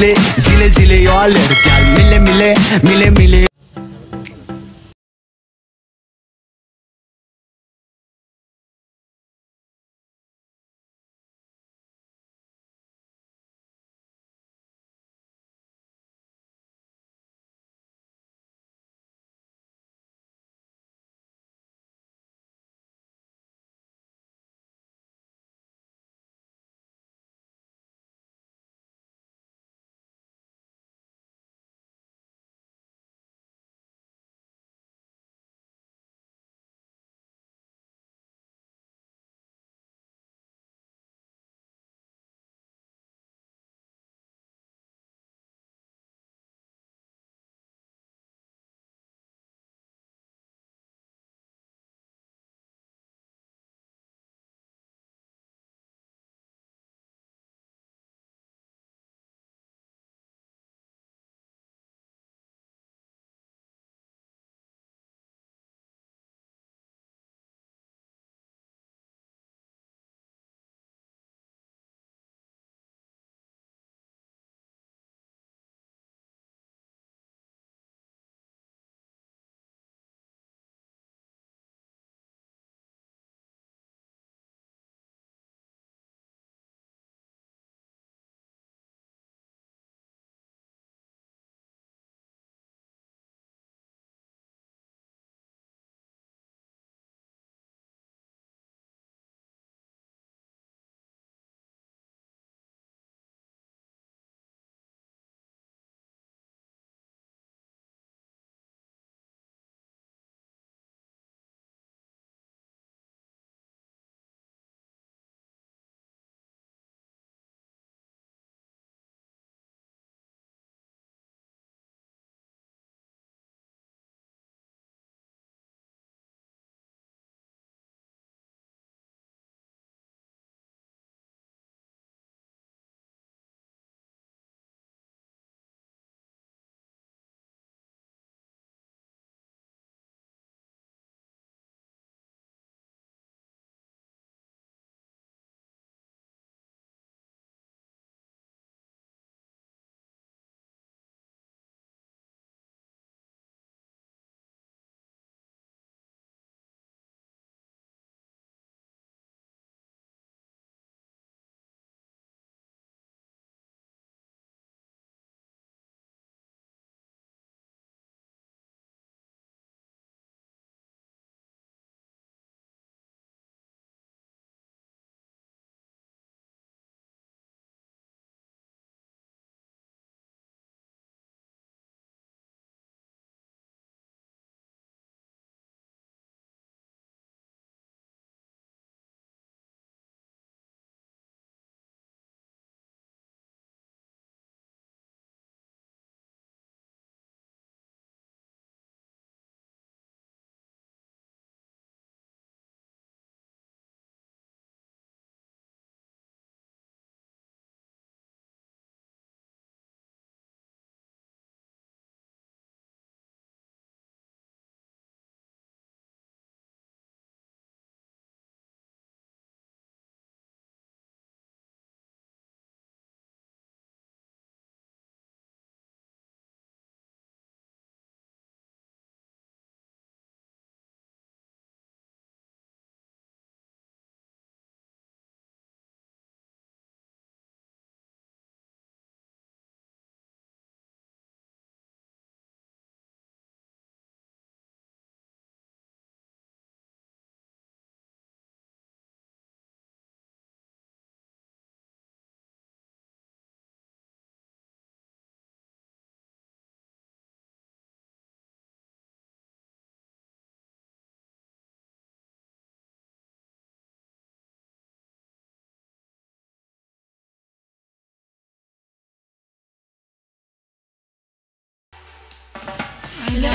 zile zile zile yo alır gel mile mile mile mile.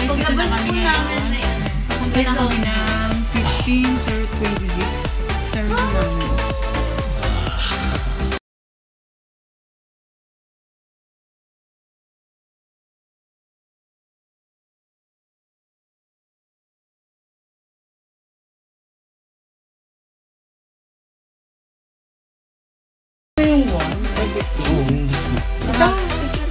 Paglabas po namin na yan. Kumpay na kami ng 15 or 26. Sorry namin. Ito yung 1 or 15? Ito.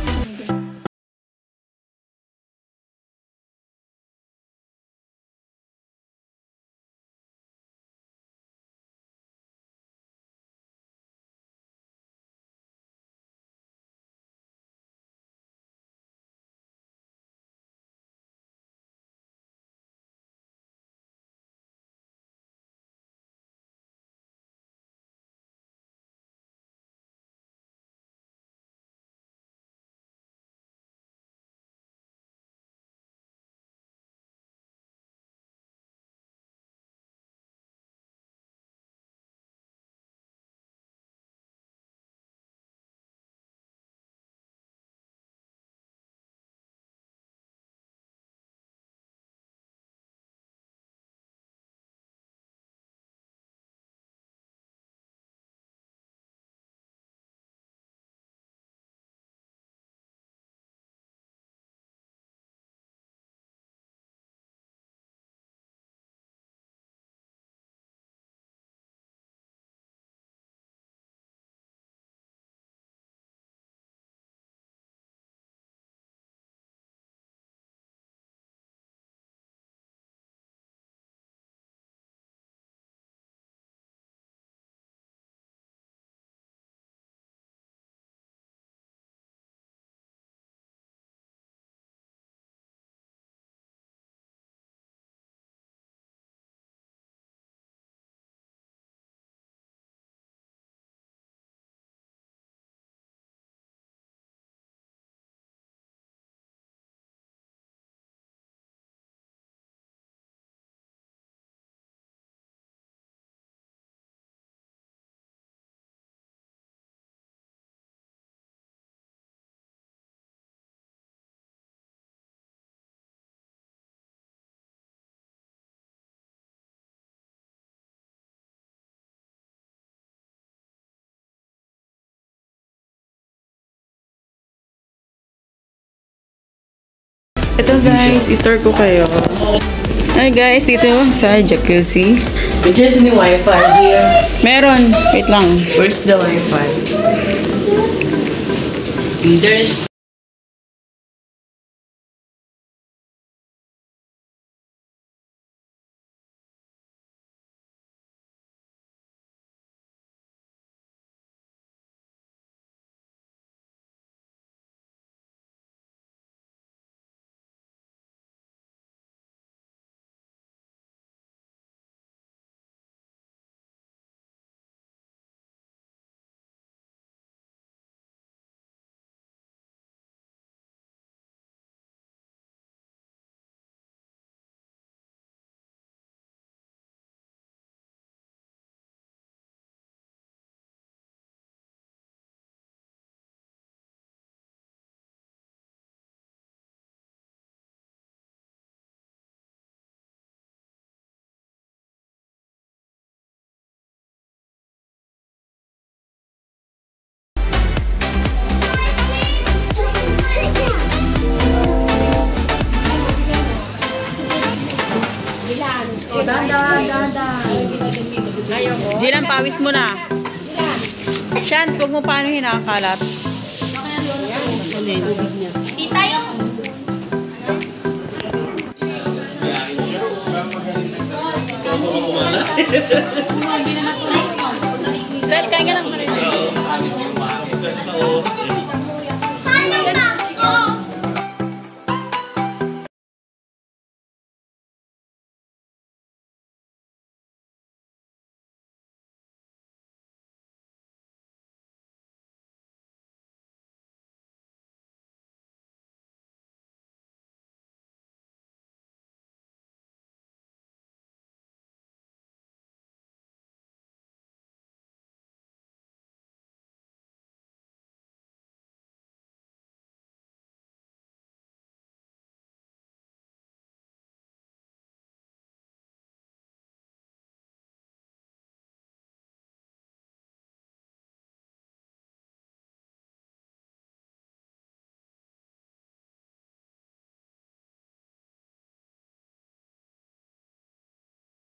So guys, i-tour ko kayo. Hi guys, dito sa jacuzzi. There's no wifi here. Meron. Wait lang. Where's the wifi? There's... Jilan, pawis mo na. Shan, huwag mo paano hinakalat. Hindi tayo. Sir, kain ka lang.